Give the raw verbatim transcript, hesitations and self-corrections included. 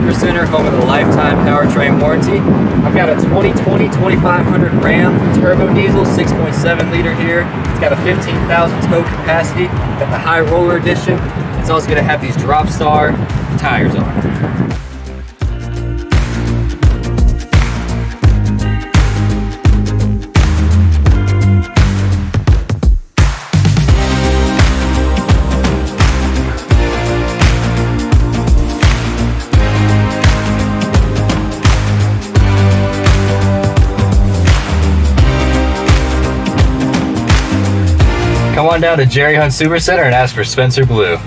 Supercenter, home of the Lifetime Powertrain Warranty. I've got a twenty twenty twenty-five hundred RAM Turbo Diesel, six point seven liter here. It's got a fifteen thousand tow capacity. Got the High Roller Edition. It's also going to have these Drop Star tires on it. Come on down to Jerry Hunt Supercenter and ask for Spencer Blue.